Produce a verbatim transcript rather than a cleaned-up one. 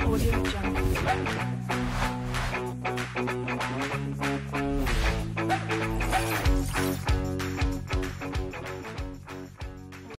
Audio Jungle.